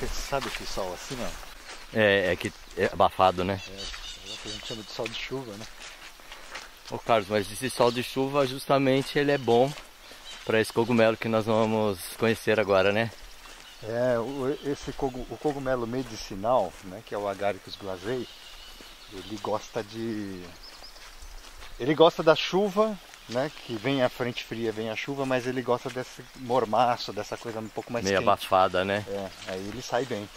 Porque você sabe que sol assim, ó. É que é abafado, né? É o que a gente chama de sol de chuva, né? Ô Carlos, mas esse sol de chuva justamente ele é bom para esse cogumelo que nós vamos conhecer agora, né? É, o cogumelo medicinal, né, que é o Agaricus blazei, ele gosta da chuva, né, que vem a frente fria, vem a chuva, mas ele gosta desse mormaço, dessa coisa um pouco mais meio quente, abafada, né? É, aí ele sai bem.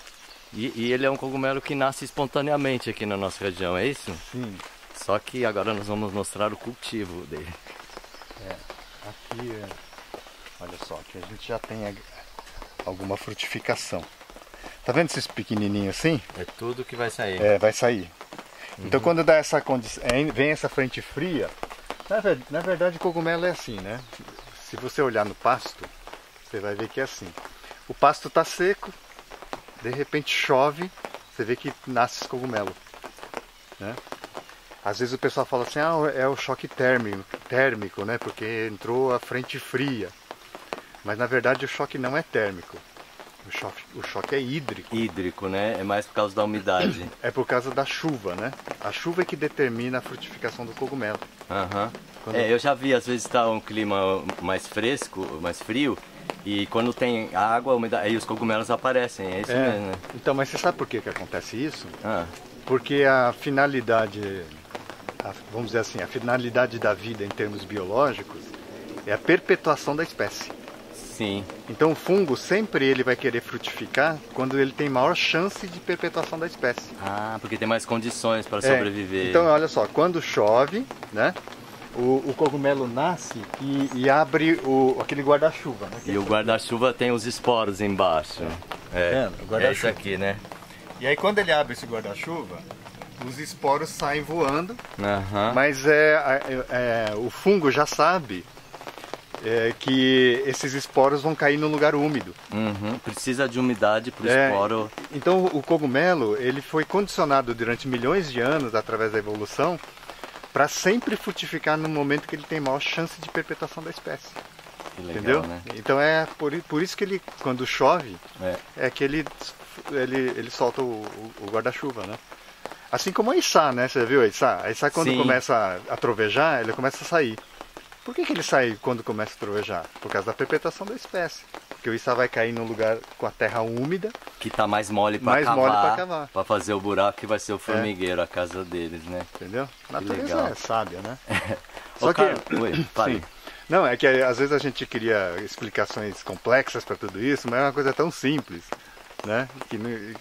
E ele é um cogumelo que nasce espontaneamente aqui na nossa região, é isso? Sim. Só que agora nós vamos mostrar o cultivo dele. É, aqui, olha só, aqui a gente já tem alguma frutificação. Tá vendo esses pequenininhos assim? É tudo que vai sair. É, vai sair. Uhum. Então quando dá essa condição, vem essa frente fria, na verdade o cogumelo é assim, né? Se você olhar no pasto, você vai ver que é assim. O pasto tá seco, de repente chove, você vê que nasce esse cogumelo, né? Às vezes o pessoal fala assim, ah, é o choque térmico, né? Porque entrou a frente fria. Mas na verdade o choque não é térmico. O choque é hídrico. Hídrico, né? É mais por causa da umidade. É por causa da chuva, né? A chuva é que determina a frutificação do cogumelo. Aham. Quando... É, eu já vi, às vezes está um clima mais fresco, mais frio, e quando tem água, umidade, aí os cogumelos aparecem, é isso mesmo, né? Então, mas você sabe por que acontece isso? Ah. Porque a finalidade... vamos dizer assim, a finalidade da vida em termos biológicos é a perpetuação da espécie. Sim. Então o fungo sempre ele vai querer frutificar quando ele tem maior chance de perpetuação da espécie. Ah, porque tem mais condições para sobreviver. Então olha só, quando chove, né, o cogumelo nasce e abre aquele guarda-chuva. Né, e o guarda-chuva tem os esporos embaixo. É isso aqui, né? E aí quando ele abre esse guarda-chuva, os esporos saem voando, uhum. Mas o fungo já sabe que esses esporos vão cair num lugar úmido. Uhum. Precisa de umidade para o esporo. Então o cogumelo ele foi condicionado durante milhões de anos através da evolução para sempre frutificar no momento que ele tem maior chance de perpetuação da espécie. Que legal, entendeu? Né? Então é por isso que ele, quando chove, é que ele solta o guarda-chuva, né? Assim como a içá, né? Você viu a içá? A içá quando Sim. começa a trovejar, ele começa a sair. Por que ele sai quando começa a trovejar? Por causa da perpetuação da espécie. Porque o içá vai cair num lugar com a terra úmida. Que tá mais mole para cavar. Para fazer o buraco que vai ser o formigueiro, a casa deles, né? Entendeu? A natureza é sábia, né? Só que... Oi, pare. Não, é que às vezes a gente cria explicações complexas para tudo isso, mas é uma coisa tão simples. Né? Que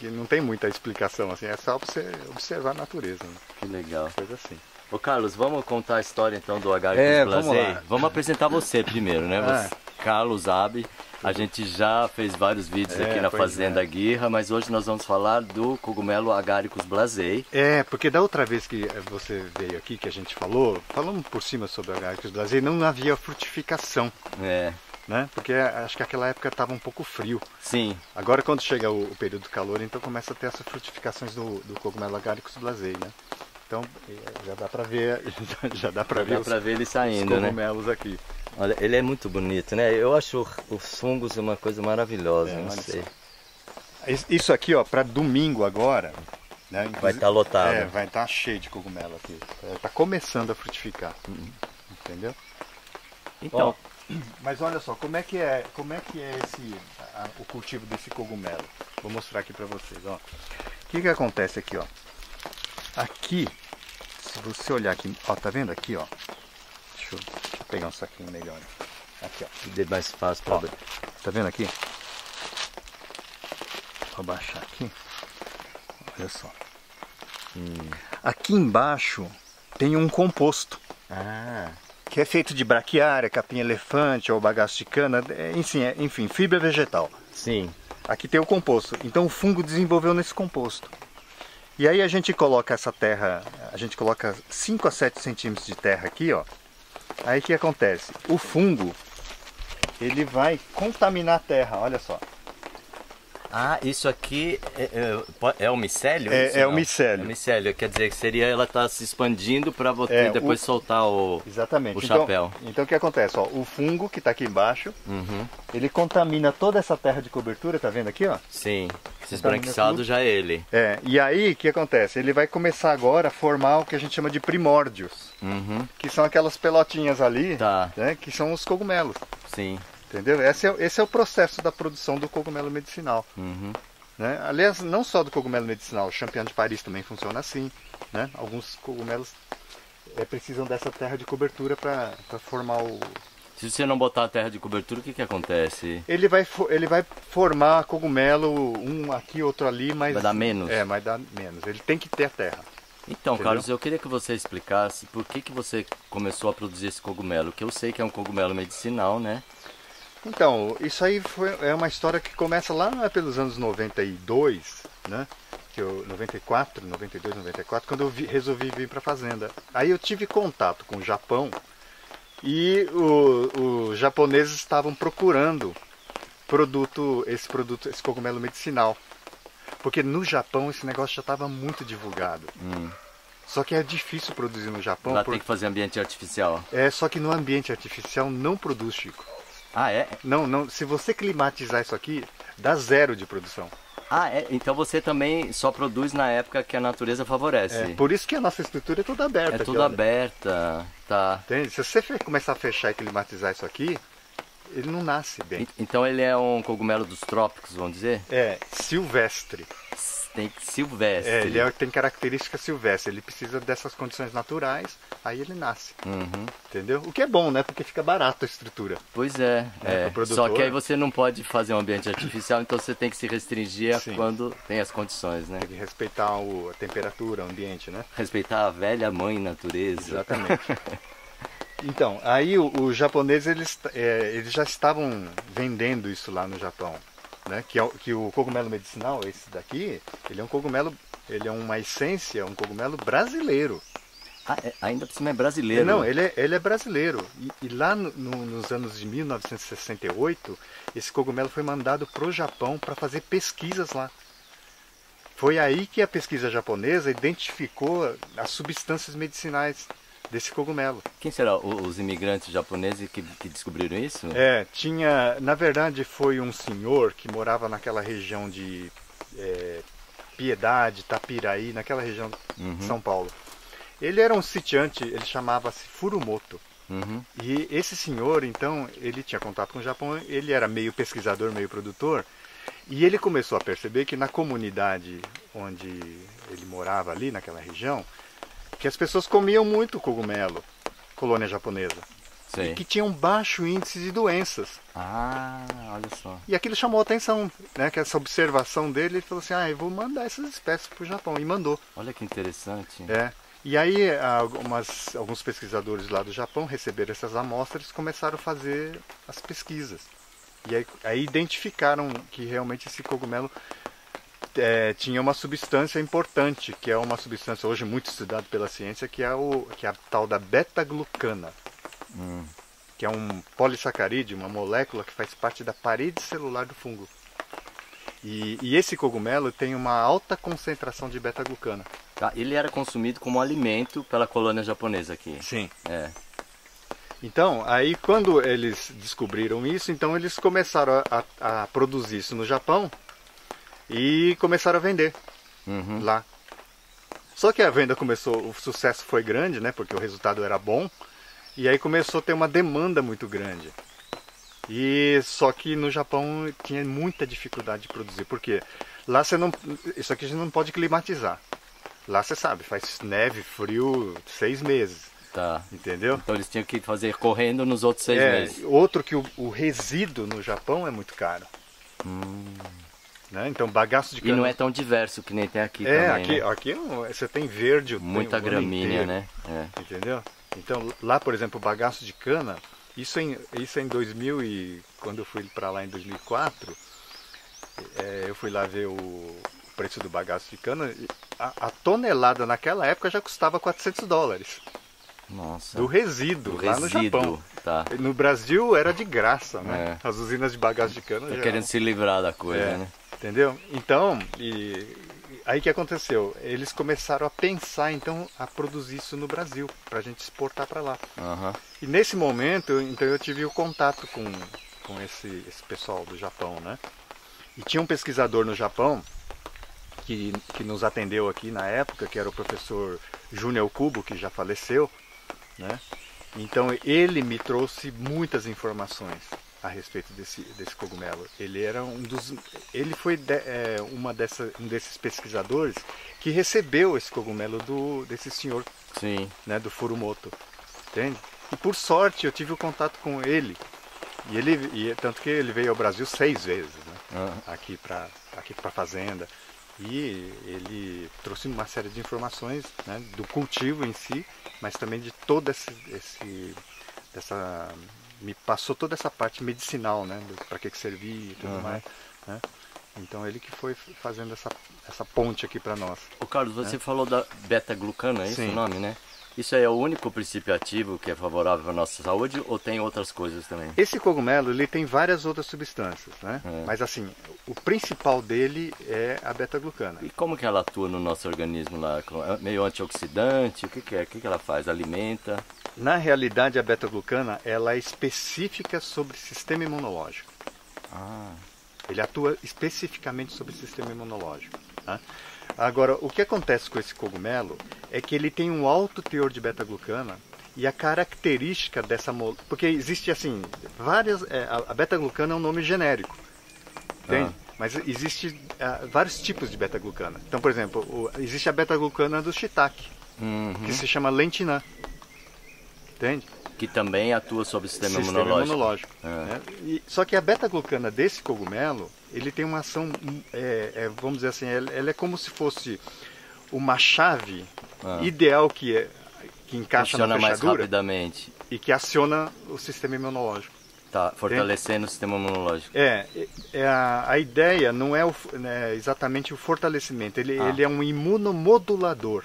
não tem muita explicação, assim, é só você observar a natureza. Né? Que legal. Coisa assim. Ô Carlos, vamos contar a história então do Agaricus blazei? Vamos apresentar você primeiro, né? Você, Carlos Abe, a gente já fez vários vídeos aqui na Fazenda Guirra, mas hoje nós vamos falar do cogumelo Agaricus blazei. É, porque da outra vez que você veio aqui, que a gente falamos por cima sobre o Agaricus blazei, não havia frutificação. É. Né? Porque acho que aquela época estava um pouco frio. Sim. Agora quando chega o período do calor, então começa a ter essas frutificações do cogumelo Agaricus blazei, né? Então já dá para ver ele saindo, os cogumelos, né? Aqui. Olha, ele é muito bonito, né? Eu acho os fungos uma coisa maravilhosa, não sei. Isso aqui, ó, para domingo agora, né? Vai estar lotado. É, vai estar cheio de cogumelo aqui. Está começando a frutificar, entendeu? Então. Ó, mas olha só, como é que é o cultivo desse cogumelo? Vou mostrar aqui para vocês, ó. O que acontece aqui, ó? Aqui, se você olhar aqui, ó, tá vendo aqui, ó? Deixa eu pegar um saquinho melhor. Aqui, ó. Dê mais fácil para ver. Tá vendo aqui? Vou abaixar aqui. Olha só. Aqui embaixo tem um composto. Ah. Que é feito de braquiária, capim-elefante ou bagaço de cana, enfim, fibra vegetal. Sim. Aqui tem o composto. Então o fungo desenvolveu nesse composto. E aí a gente coloca essa terra, a gente coloca 5 a 7 centímetros de terra aqui, ó. Aí o que acontece? O fungo, ele vai contaminar a terra, olha só. Ah, isso aqui é o micélio? É o micélio. É o micélio, quer dizer que seria ela tá se expandindo para depois soltar o, exatamente. O chapéu. Então o que acontece? Ó, o fungo que está aqui embaixo, ele contamina toda essa terra de cobertura, tá vendo aqui? Ó? Sim, esse esbranquiçado já é ele. É, e aí o que acontece? Ele vai começar agora a formar o que a gente chama de primórdios, que são aquelas pelotinhas ali, né, que são os cogumelos. Sim. Entendeu? Esse é o processo da produção do cogumelo medicinal. Né? Aliás, não só do cogumelo medicinal, o Champignon de Paris também funciona assim. Né? Alguns cogumelos precisam dessa terra de cobertura para formar o... Se você não botar a terra de cobertura, o que, que acontece? Ele vai formar cogumelo, um aqui, outro ali, mas... Vai dar menos? É, vai dar menos. Ele tem que ter a terra. Então, entendeu? Carlos, eu queria que você explicasse por que, que você começou a produzir esse cogumelo, que eu sei que é um cogumelo medicinal, né? Então, isso aí é uma história que começa lá pelos anos 92, né? 94, 92, 94, quando eu resolvi vir para a fazenda. Aí eu tive contato com o Japão e os japoneses estavam procurando esse cogumelo medicinal. Porque no Japão esse negócio já estava muito divulgado. Só que é difícil produzir no Japão. Lá tem que fazer ambiente artificial. É, só que no ambiente artificial não produz, Chico. Ah, é? Não, não. Se você climatizar isso aqui, dá zero de produção. Ah, é? Então você também só produz na época que a natureza favorece. É, por isso que a nossa estrutura é toda aberta. É tudo aqui, aberta, tá. Entende? Se você começar a fechar e climatizar isso aqui, ele não nasce bem. Então ele é um cogumelo dos trópicos, vamos dizer? É, silvestre. Silvestre. É, ele tem característica silvestre, ele precisa dessas condições naturais, aí ele nasce. Entendeu? O que é bom, né? Porque fica barato a estrutura. Pois é. Só que aí você não pode fazer um ambiente artificial, então você tem que se restringir a quando tem as condições, né? Tem que respeitar a temperatura, o ambiente, né? Respeitar a velha mãe natureza. Exatamente. Então, aí os japoneses, eles já estavam vendendo isso lá no Japão. Né? Que o cogumelo medicinal, esse daqui, ele é um cogumelo, ele é uma essência, um cogumelo brasileiro. Ah, ainda por cima é brasileiro. Não, ele é brasileiro. E lá nos anos de 1968, esse cogumelo foi mandado para o Japão para fazer pesquisas lá. Foi aí que a pesquisa japonesa identificou as substâncias medicinais desse cogumelo. Quem será os imigrantes japoneses que descobriram isso? É, na verdade foi um senhor que morava naquela região de Piedade, Tapiraí, naquela região de São Paulo. Ele era um sitiante, ele chamava-se Furumoto. E esse senhor, então, ele tinha contato com o Japão, ele era meio pesquisador, meio produtor, e ele começou a perceber que na comunidade onde ele morava ali, naquela região, que as pessoas comiam muito cogumelo, colônia japonesa, e que tinham baixo índice de doenças. Ah, olha só. E aquilo chamou a atenção, né? Que essa observação dele, ele falou assim, ah, eu vou mandar essas espécies para o Japão, e mandou. Olha que interessante. É. E aí alguns pesquisadores lá do Japão receberam essas amostras e começaram a fazer as pesquisas. E aí identificaram que realmente esse cogumelo... tinha uma substância importante, que é uma substância hoje muito estudada pela ciência, que é a tal da beta-glucana, que é um polissacarídeo, uma molécula que faz parte da parede celular do fungo. E esse cogumelo tem uma alta concentração de beta-glucana. Tá, ele era consumido como alimento pela colônia japonesa aqui. Sim. É. Então, aí quando eles descobriram isso, então eles começaram a produzir isso no Japão, e começaram a vender lá. Só que a venda começou, o sucesso foi grande, né? Porque o resultado era bom. E aí começou a ter uma demanda muito grande. E só que no Japão tinha muita dificuldade de produzir. Por quê? Lá você não... Isso aqui a gente não pode climatizar. Lá você sabe, faz neve, frio, 6 meses. Tá. Entendeu? Então eles tinham que fazer correndo nos outros 6 meses. Outro que o resíduo no Japão é muito caro. Né? Então, bagaço de cana... E não é tão diverso que nem tem aqui também, aqui, né? Aqui você tem verde, muita gramínea, né? É. Entendeu? Então, lá, por exemplo, o bagaço de cana, isso em 2000 e... Quando eu fui para lá em 2004, eu fui lá ver o preço do bagaço de cana. A tonelada naquela época já custava $400. Nossa. Do resíduo, lá no Japão. Tá. No Brasil era de graça, né? As usinas de bagaço de cana... Tá querendo se livrar da coisa, né? Entendeu? Então, aí que aconteceu? Eles começaram a pensar, então, a produzir isso no Brasil, para a gente exportar para lá. Uhum. E nesse momento, então, eu tive o contato com esse pessoal do Japão, né? E tinha um pesquisador no Japão que nos atendeu aqui na época, que era o professor Júnior Kubo, que já faleceu, né? Então, ele me trouxe muitas informações a respeito desse cogumelo. Ele era um desses pesquisadores que recebeu esse cogumelo desse senhor, sim, né, do Furumoto, entende? E por sorte eu tive o contato com ele, tanto que ele veio ao Brasil 6 vezes, né, uhum, aqui pra fazenda, e ele trouxe uma série de informações, né, do cultivo em si, mas também de todo essa me passou toda essa parte medicinal, né, para que servia e tudo, uhum, mais, né? Então ele que foi fazendo essa ponte aqui para nós. O Carlos, você, né, falou da beta-glucana, é esse o nome, né? Isso aí é o único princípio ativo que é favorável à nossa saúde, ou tem outras coisas também? Esse cogumelo, ele tem várias outras substâncias, né? É. Mas assim, o principal dele é a beta-glucana. E como que ela atua no nosso organismo lá? Meio antioxidante? O que que é? O que que ela faz? Alimenta? Na realidade, a beta-glucana, ela é específica sobre o sistema imunológico. Ah. Ele atua especificamente sobre o sistema imunológico, tá? Agora, o que acontece com esse cogumelo é que ele tem um alto teor de beta-glucana, e a característica dessa... Porque existe, assim, várias... A beta-glucana é um nome genérico, entende? Ah. Mas existe vários tipos de beta-glucana. Então, por exemplo, existe a beta-glucana do shiitake, uhum, que se chama lentinã. Entende? Que também atua sobre o sistema imunológico. É. Né? Só que a beta-glucana desse cogumelo, ele tem uma ação, vamos dizer assim, ela é como se fosse uma chave ideal que encaixa na fechadura. Funciona mais rapidamente. E que aciona o sistema imunológico. Tá, fortalecendo, entende, o sistema imunológico. A ideia não é exatamente o fortalecimento, ele é um imunomodulador.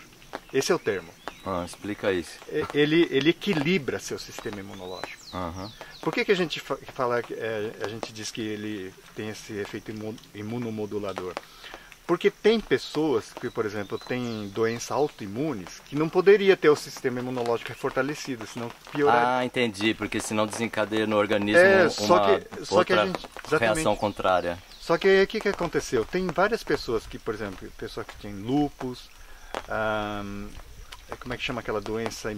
Esse é o termo. Ah, explica isso. Ele equilibra seu sistema imunológico. Uhum. Por que a gente fala, a gente diz que ele tem esse efeito imunomodulador? Porque tem pessoas que, por exemplo, têm doenças autoimunes que não poderia ter o sistema imunológico fortalecido, senão piorar. Ah, entendi, porque senão desencadeia no organismo reação contrária. Só que aí o que aconteceu? Tem várias pessoas que, por exemplo, pessoa que tem lúpus, como é que chama aquela doença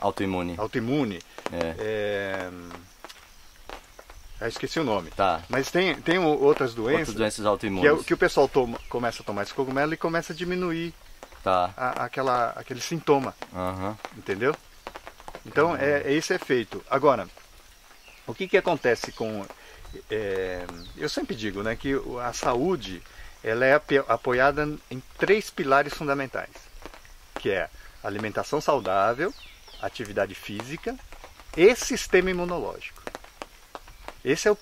autoimune. Autoimune. Eu esqueci o nome. Tá. Mas tem outras doenças. Outras doenças autoimunes. Que o pessoal começa a tomar esse cogumelo e começa a diminuir, tá, aquele sintoma. Uhum. Entendeu? Então, uhum, esse efeito. Agora, o que acontece com... eu sempre digo, né, que a saúde... Ela é apoiada em 3 pilares fundamentais, que é alimentação saudável, atividade física e sistema imunológico. Esse é o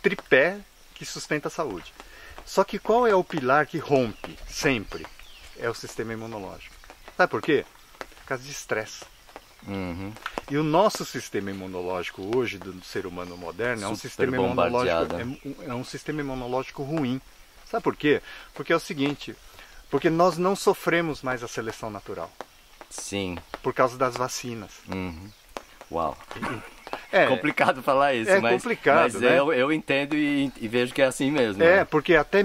tripé que sustenta a saúde. Só que qual é o pilar que rompe sempre? É o sistema imunológico. Sabe por quê? Por causa de estresse. Uhum. E o nosso sistema imunológico hoje, do ser humano moderno, é um sistema imunológico ruim. Sabe por quê? Porque é o seguinte, porque nós não sofremos mais a seleção natural. Sim. Por causa das vacinas. Uhum. Uau. É complicado falar isso, mas né? eu entendo e vejo que é assim mesmo. É, né? Porque até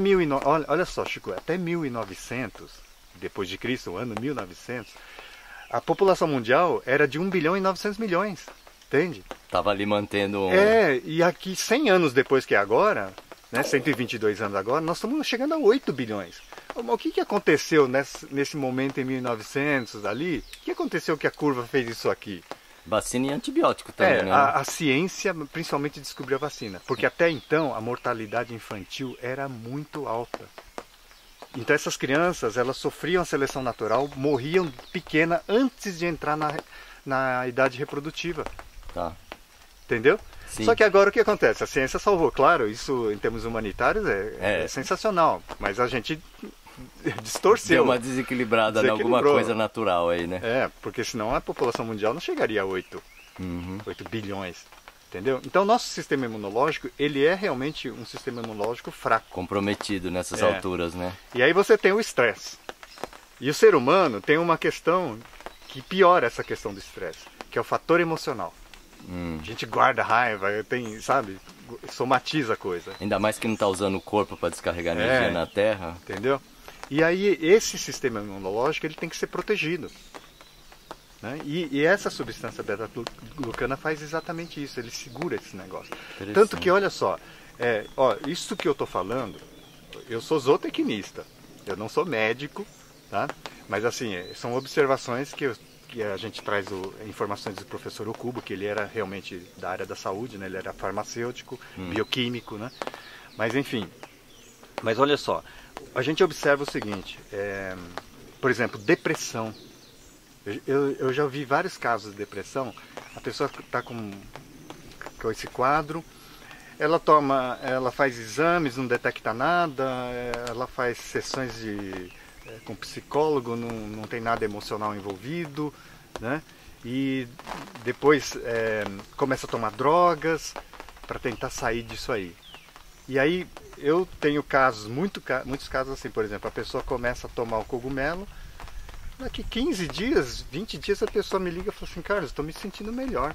olha só, Chico, até 1900, depois de Cristo, o ano 1900, a população mundial era de 1 bilhão e 900 milhões, entende? Tava ali mantendo... e aqui 100 anos depois que é agora... Né, 122 anos agora, nós estamos chegando a 8 bilhões. O que aconteceu nesse momento em 1900 ali? O que aconteceu que a curva fez isso aqui? Vacina e antibiótico também, né? A ciência principalmente descobriu a vacina, porque até então a mortalidade infantil era muito alta. Então essas crianças, elas sofriam a seleção natural, morriam pequena antes de entrar na idade reprodutiva. Tá. Entendeu? Sim. Só que agora o que acontece? A ciência salvou, claro, isso em termos humanitários é sensacional, mas a gente distorceu. Deu uma desequilibrada em alguma coisa natural aí, né? Porque senão a população mundial não chegaria a 8 bilhões, Entendeu? Então, nosso sistema imunológico, ele é realmente um sistema imunológico fraco. Comprometido nessas alturas, né? E aí você tem o estresse. E o ser humano tem uma questão que piora essa questão do estresse, que é o fator emocional. A gente guarda raiva, tem, sabe, somatiza a coisa. Ainda mais que não está usando o corpo para descarregar energia na Terra. Entendeu? E aí esse sistema imunológico, ele tem que ser protegido. Né? E essa substância beta-glucana faz exatamente isso, ele segura esse negócio. Tanto que, olha só, isso que eu estou falando, eu sou zootecnista, eu não sou médico, tá? Mas assim, são observações que a gente traz informações do professor Okubo, que ele era realmente da área da saúde, né? Ele era farmacêutico, bioquímico, né? Mas enfim, mas olha só, a gente observa o seguinte, por exemplo, depressão. Eu já vi vários casos de depressão, a pessoa está com esse quadro, ela faz exames, não detecta nada, ela faz sessões com psicólogo, não tem nada emocional envolvido, né? E depois começa a tomar drogas para tentar sair disso aí. E aí eu tenho casos, muitos casos assim, por exemplo, a pessoa começa a tomar o cogumelo, daqui 15 dias, 20 dias a pessoa me liga e fala assim, Carlos, estou me sentindo melhor.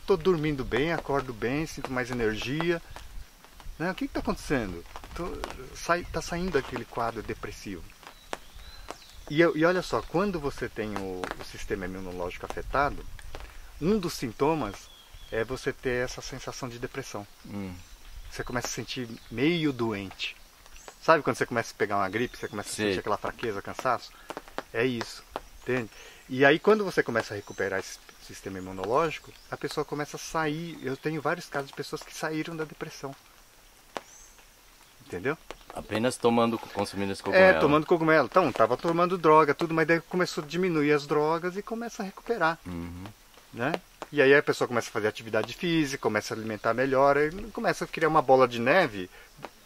Estou dormindo bem, acordo bem, sinto mais energia. Né? O que está acontecendo? Está saindo daquele quadro depressivo. E olha só, quando você tem o sistema imunológico afetado, um dos sintomas é você ter essa sensação de depressão. Você começa a sentir meio doente. Sabe quando você começa a pegar uma gripe, você começa a sentir aquela fraqueza, cansaço? É isso, entende? E aí quando você começa a recuperar esse sistema imunológico, a pessoa começa a sair. Eu tenho vários casos de pessoas que saíram da depressão. Entendeu? Apenas consumindo esse cogumelo. Tomando cogumelo. Então, tava tomando droga, tudo, mas daí começou a diminuir as drogas e começa a recuperar. Né? E aí a pessoa começa a fazer atividade física, começa a alimentar melhor, aí começa a criar uma bola de neve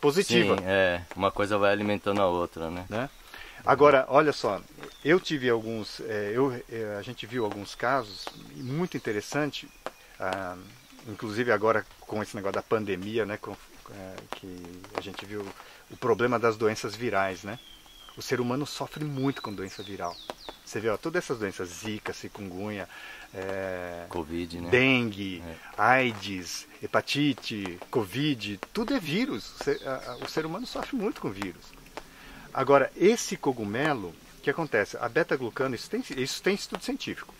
positiva. Sim, uma coisa vai alimentando a outra, né? Agora, olha só, eu tive alguns, a gente viu alguns casos muito interessante, inclusive agora com esse negócio da pandemia, né? Que a gente viu o problema das doenças virais, né? O ser humano sofre muito com doença viral. Você vê, todas essas doenças, zika, chikungunya, Covid, né? Dengue, AIDS, hepatite, Covid, tudo é vírus. O ser humano sofre muito com vírus. Agora, esse cogumelo, o que acontece? A beta-glucana, isso tem estudo científico.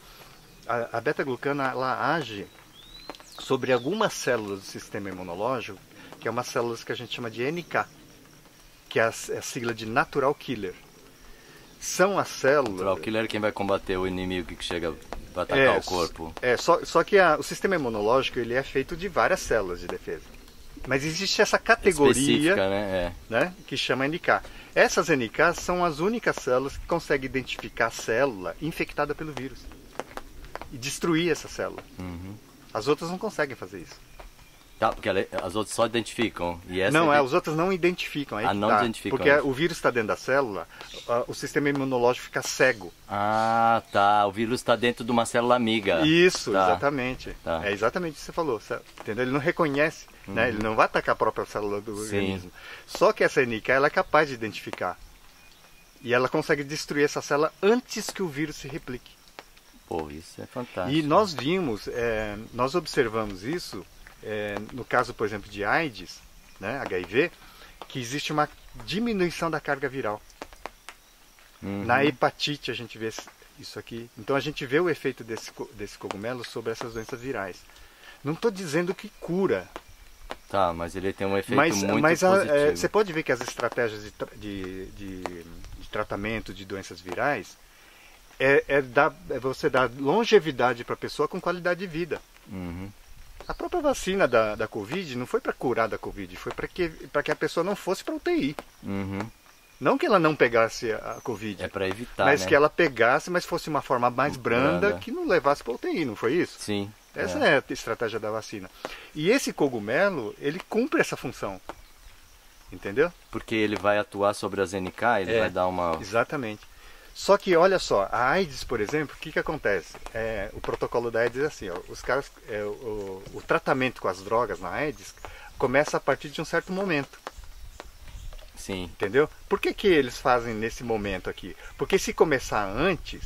A beta-glucana, ela age sobre algumas células do sistema imunológico, que é umas células que a gente chama de NK, que é a sigla de Natural Killer. São as células... Natural Killer é quem vai combater o inimigo que chega para atacar o corpo. Só que o sistema imunológico, ele é feito de várias células de defesa. Mas existe essa categoria, né, que chama NK. Essas NK são as únicas células que conseguem identificar a célula infectada pelo vírus e destruir essa célula. As outras não conseguem fazer isso. Tá, porque as outras só identificam. E essa não, as outras não identificam. Aí não identificam. Porque o vírus está dentro da célula, o sistema imunológico fica cego. Ah, tá. O vírus está dentro de uma célula amiga. Isso, tá. Exatamente. Tá. É exatamente o que você falou. Entendeu? Ele não reconhece, né? Ele não vai atacar a própria célula do organismo. Só que essa NK, ela é capaz de identificar. E ela consegue destruir essa célula antes que o vírus se replique. Pô, isso é fantástico. E nós vimos, nós observamos isso... no caso, por exemplo, de AIDS, né, HIV, que existe uma diminuição da carga viral. Na hepatite a gente vê isso aqui. Então a gente vê o efeito desse cogumelo sobre essas doenças virais. Não estou dizendo que cura. Tá, mas ele tem um efeito muito positivo. Você pode ver que as estratégias de tratamento de doenças virais você dá longevidade para a pessoa com qualidade de vida. A própria vacina da Covid não foi para curar da Covid, foi para que a pessoa não fosse para UTI. Não que ela não pegasse a Covid. É para evitar, mas que ela pegasse, mas fosse uma forma mais branda, que não levasse para UTI, não foi isso? Sim. Essa é a estratégia da vacina. E esse cogumelo, ele cumpre essa função. Entendeu? Porque ele vai atuar sobre as NK, ele vai dar uma... Exatamente. Só que olha só, a AIDS, por exemplo, o que acontece? O protocolo da AIDS é assim, ó, os caras, o tratamento com as drogas na AIDS começa a partir de um certo momento. Sim. Entendeu? Por que eles fazem nesse momento aqui? Porque se começar antes,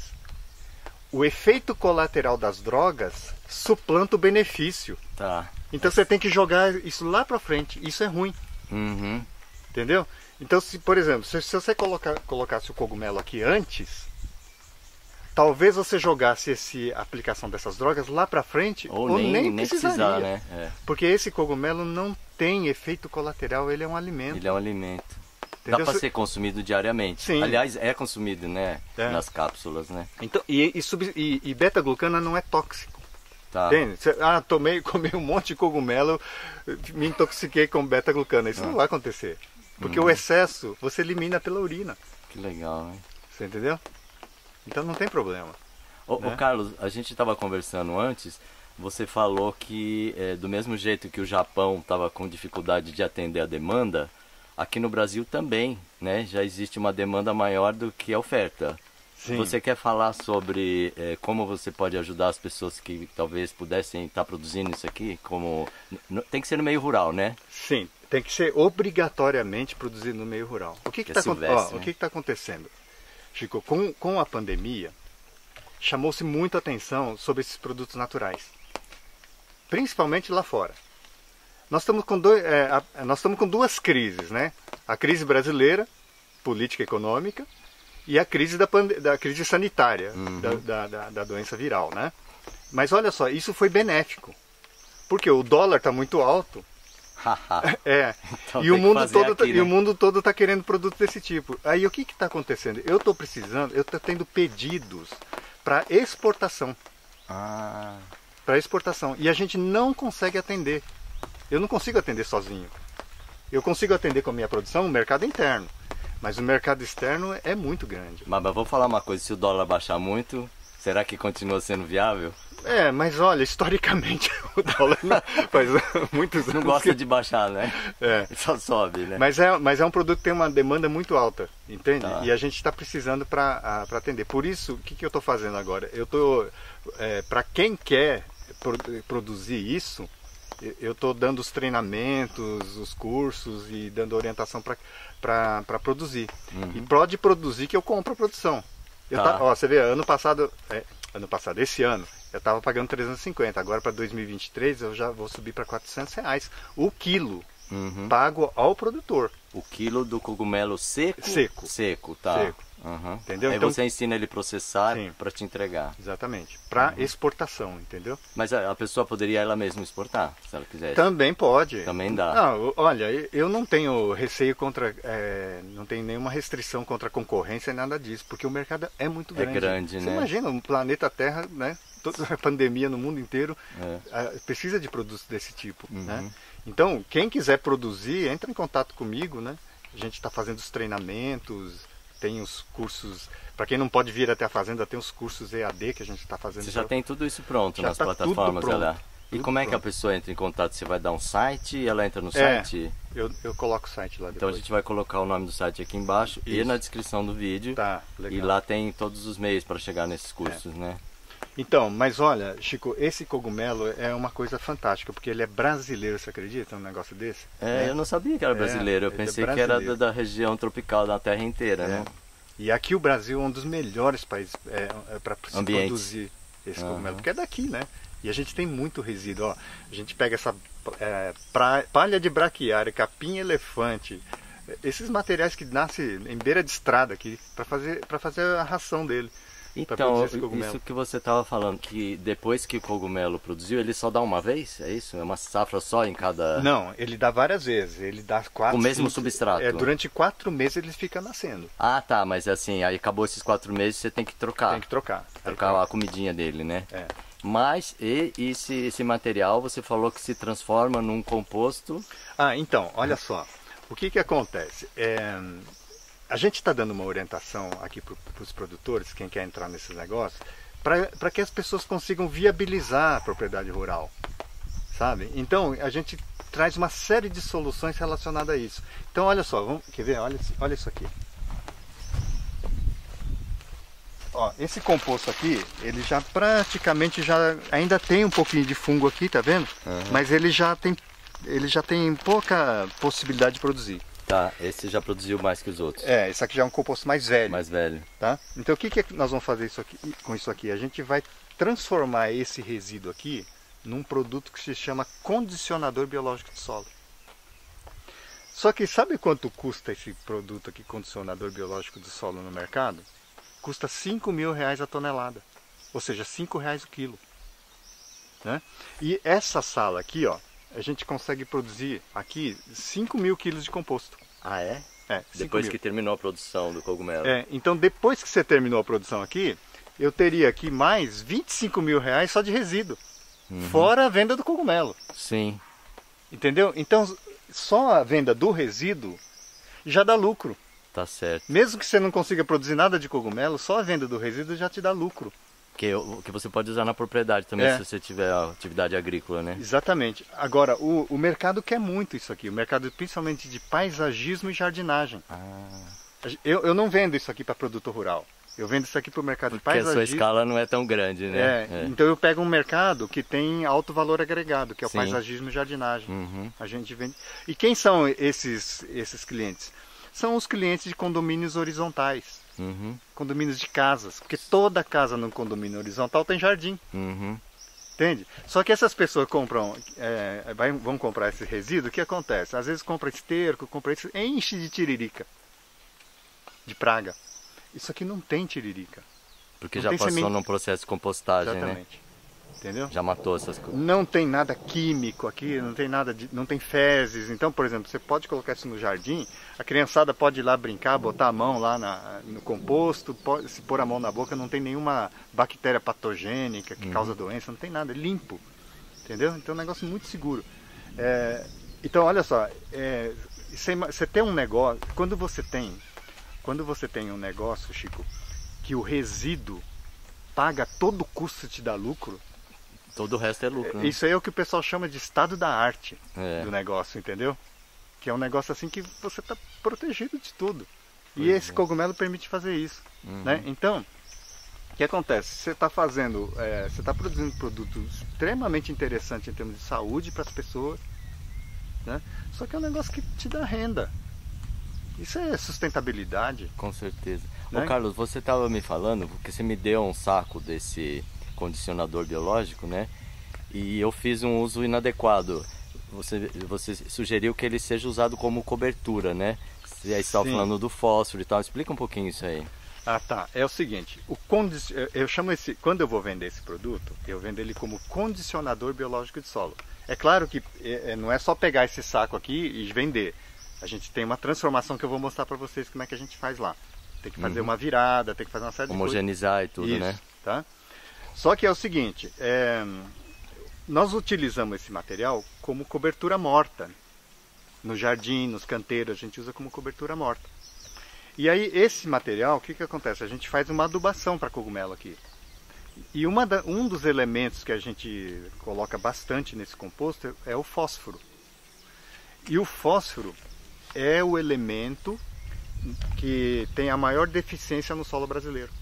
o efeito colateral das drogas suplanta o benefício. Tá. Então você tem que jogar isso lá pra frente, isso é ruim. Uhum. Entendeu? Então, se, por exemplo, se você colocasse o cogumelo aqui antes, talvez você jogasse a aplicação dessas drogas lá pra frente ou nem precisaria. Precisar, né? Porque esse cogumelo não tem efeito colateral, ele é um alimento. Ele é um alimento. Entendeu? Dá pra ser consumido diariamente. Sim. Aliás, é consumido, né? É. Nas cápsulas, né? Então, e beta-glucana não é tóxico. Tá. Entende? Comi um monte de cogumelo, me intoxiquei com beta-glucana. Isso não vai acontecer. Porque o excesso você elimina pela urina. Que legal, hein? Você entendeu? Então não tem problema. Ô, Carlos, a gente estava conversando antes, você falou que do mesmo jeito que o Japão estava com dificuldade de atender a demanda, aqui no Brasil também, né? Já existe uma demanda maior do que a oferta. Sim. Você quer falar sobre como você pode ajudar as pessoas que talvez pudessem estar produzindo isso aqui? Como... Tem que ser no meio rural, né? Sim. Tem que ser obrigatoriamente produzido no meio rural. O que está acontecendo? Chico, com a pandemia, chamou-se muito a atenção sobre esses produtos naturais. Principalmente lá fora. Nós estamos com duas crises, né? A crise brasileira, política e econômica, e a crise da crise sanitária, da doença viral, né? Mas olha só, isso foi benéfico. Porque o dólar está muito alto. Então, o mundo todo está querendo produto desse tipo. Aí o que está acontecendo? Eu estou precisando, eu estou tendo pedidos para exportação. Ah. Para exportação. E a gente não consegue atender. Eu não consigo atender sozinho. Eu consigo atender com a minha produção o mercado interno. Mas o mercado externo é muito grande. Mas vou falar uma coisa, se o dólar baixar muito, será que continua sendo viável? Mas olha, historicamente o dólar faz muitos anos. Não gosta de baixar, né? Só sobe, né? Mas é um produto que tem uma demanda muito alta, entende? Tá. E a gente está precisando para atender. Por isso, o que eu estou fazendo agora? Eu estou, para quem quer produzir isso, eu estou dando os treinamentos, os cursos e dando orientação para produzir. E pode produzir que eu compro a produção. Ó, você vê, esse ano, eu estava pagando 350, agora para 2023 eu já vou subir para R$400 o quilo, pago ao produtor. O quilo do cogumelo seco? Seco, tá. Seco. Uhum. Entendeu? Aí então, você ensina ele a processar para te entregar. Exatamente, para exportação, entendeu? Mas a pessoa poderia ela mesma exportar, se ela quiser. Também pode. Também dá. Não, olha, eu não tenho receio contra, não tenho nenhuma restrição contra a concorrência e nada disso, porque o mercado é muito grande. É grande, né? Você imagina, o planeta Terra, né? Toda a pandemia no mundo inteiro precisa de produtos desse tipo, né? Então, quem quiser produzir, entra em contato comigo, né? A gente está fazendo os treinamentos... Tem os cursos, para quem não pode vir até a fazenda, tem os cursos EAD que a gente está fazendo. Você já tem tudo isso pronto nas plataformas, olha. E como é que a pessoa entra em contato? Você vai dar um site e ela entra no site? Eu coloco o site lá depois. Então a gente vai colocar o nome do site aqui embaixo e na descrição do vídeo. Tá, legal. E lá tem todos os meios para chegar nesses cursos, né? Então, mas olha, Chico, esse cogumelo é uma coisa fantástica, porque ele é brasileiro, você acredita num negócio desse? Eu não sabia que era brasileiro, eu pensei que era da região tropical da terra inteira, né? E aqui o Brasil é um dos melhores países para se produzir esse cogumelo, porque é daqui, né? E a gente tem muito resíduo, ó, a gente pega essa palha de braquiária, capim-elefante, esses materiais que nascem em beira de estrada aqui, para fazer a ração dele. Então, isso que você estava falando, que depois que o cogumelo produziu, ele só dá uma vez? É isso? É uma safra só em cada... Não, ele dá várias vezes. Ele dá quatro... O mesmo substrato? Durante 4 meses ele fica nascendo. Ah, tá. Mas assim, aí acabou esses 4 meses, você tem que trocar. Tem que trocar. Trocar a comidinha dele, né? É. Mas esse material, você falou que se transforma num composto... Ah, então, olha só. O que acontece? A gente está dando uma orientação aqui para os produtores, quem quer entrar nesses negócios, para que as pessoas consigam viabilizar a propriedade rural, sabe? Então, a gente traz uma série de soluções relacionadas a isso. Então, olha só, quer ver? Olha isso aqui. Ó, esse composto aqui, ele já praticamente já ainda tem um pouquinho de fungo aqui, tá vendo? Uhum. Mas ele já tem pouca possibilidade de produzir. Tá, esse já produziu mais que os outros. É, esse aqui já é um composto mais velho. Mais velho. Tá? Então o que que nós vamos fazer isso aqui, com isso aqui? A gente vai transformar esse resíduo aqui num produto que se chama condicionador biológico de solo. Só que sabe quanto custa esse produto aqui, condicionador biológico de solo, no mercado? Custa R$5.000 a tonelada, ou seja, R$5 o quilo. Né? E essa sala aqui, ó, a gente consegue produzir aqui 5.000 quilos de composto. Ah, é? É. Depois que terminou a produção do cogumelo. É, então depois que você terminou a produção aqui, eu teria aqui mais R$25.000 só de resíduo. Uhum. Fora a venda do cogumelo. Sim. Entendeu? Então, só a venda do resíduo já dá lucro. Tá certo. Mesmo que você não consiga produzir nada de cogumelo, só a venda do resíduo já te dá lucro. Que você pode usar na propriedade também, é, se você tiver atividade agrícola, né? Exatamente. Agora, o mercado quer muito isso aqui. O mercado principalmente de paisagismo e jardinagem. Ah. Eu não vendo isso aqui para produto rural. Eu vendo isso aqui para o mercado de paisagismo. Porque a sua escala não é tão grande, né? É. Então eu pego um mercado que tem alto valor agregado, que é o, sim, paisagismo e jardinagem. Uhum. A gente vende... E quem são esses clientes? São os clientes de condomínios horizontais. Uhum. Condomínios de casas, porque toda casa num condomínio horizontal tem jardim. Uhum. Entende? Só que essas pessoas compram, vão comprar esse resíduo, o que acontece? Às vezes compra esterco, enche de tiririca, de praga. Isso aqui não tem tiririca. Porque não já passou num processo de compostagem, exatamente, né? Entendeu? Já matou essas coisas. Não tem nada químico aqui, não tem nada de, não tem fezes. Então, por exemplo, você pode colocar isso no jardim, a criançada pode ir lá brincar, botar a mão lá no composto, se pôr a mão na boca, não tem nenhuma bactéria patogênica que causa doença, não tem nada, é limpo. Entendeu? Então é um negócio muito seguro. Então, olha só, você tem um negócio, quando você tem um negócio, Chico, que o resíduo paga todo o custo e te dá lucro, todo o resto é lucro, né? Isso aí é o que o pessoal chama de estado da arte do negócio, entendeu? Que é um negócio assim que você está protegido de tudo. E esse cogumelo permite fazer isso. Uhum. Né? Então, o que acontece? Você está fazendo, você está produzindo um produto extremamente interessante em termos de saúde para as pessoas, né? Só que é um negócio que te dá renda. Isso é sustentabilidade. Com certeza. Né? Ô, Carlos, você estava me falando, porque você me deu um saco desse condicionador biológico, né? E eu fiz um uso inadequado. Você sugeriu que ele seja usado como cobertura, né? E aí você estava falando do fósforo e tal. Explica um pouquinho isso aí. Ah, tá. É o seguinte, eu chamo esse, quando eu vou vender esse produto, eu vendo ele como condicionador biológico de solo. É claro que não é só pegar esse saco aqui e vender. A gente tem uma transformação que eu vou mostrar para vocês como é que a gente faz lá. Tem que fazer uma virada, tem que fazer uma série de coisas. Homogenizar e tudo, isso, né? Tá? Só que é o seguinte, nós utilizamos esse material como cobertura morta. No jardim, nos canteiros, a gente usa como cobertura morta. E aí esse material, o que acontece? A gente faz uma adubação para cogumelo aqui. E um dos elementos que a gente coloca bastante nesse composto é o fósforo. E o fósforo é o elemento que tem a maior deficiência no solo brasileiro.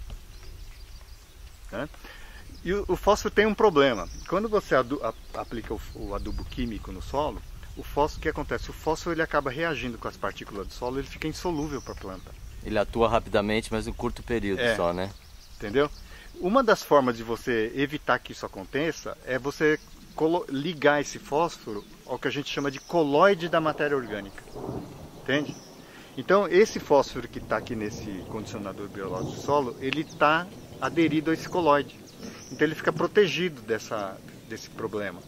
Né? E o fósforo tem um problema. Quando você aplica o adubo químico no solo, o fósforo, o que acontece? O fósforo ele acaba reagindo com as partículas do solo, ele fica insolúvel para a planta. Ele atua rapidamente, mas em curto período só, né? Entendeu? Uma das formas de você evitar que isso aconteça é você ligar esse fósforo ao que a gente chama de coloide da matéria orgânica. Entende? Então esse fósforo que está aqui nesse condicionador biológico do solo, ele está aderido a esse coloide. Então ele fica protegido desse problema,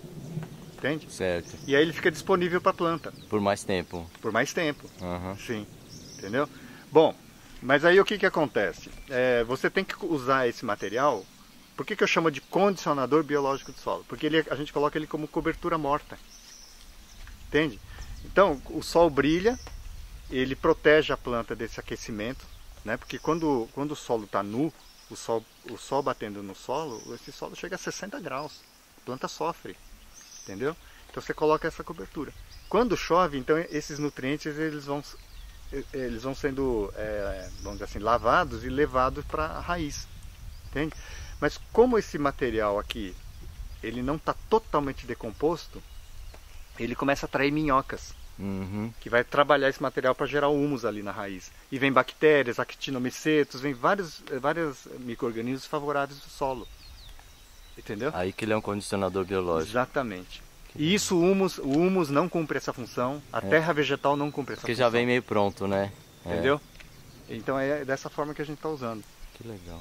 entende? Certo. E aí ele fica disponível para a planta. Por mais tempo. Por mais tempo, uhum. Sim, entendeu? Bom, mas aí o que acontece? Você tem que usar esse material, por que eu chamo de condicionador biológico do solo? Porque a gente coloca ele como cobertura morta, entende? Então o sol brilha, ele protege a planta desse aquecimento, né? Porque quando o solo está nu, o sol batendo no solo, esse solo chega a 60 graus, a planta sofre, entendeu? Então você coloca essa cobertura. Quando chove, então esses nutrientes eles vão sendo, vamos dizer assim, lavados e levados para a raiz. entende? Mas como esse material aqui, ele não está totalmente decomposto, ele começa a atrair minhocas, que vai trabalhar esse material para gerar humus ali na raiz. E vem bactérias, actinomicetos, vem vários micro-organismos favoráveis do solo. Entendeu? Aí que ele é um condicionador biológico. Exatamente. E isso, o humus não cumpre essa função, a terra vegetal não cumpre essa função. Porque já vem meio pronto, né? Entendeu? Então é dessa forma que a gente está usando. Que legal.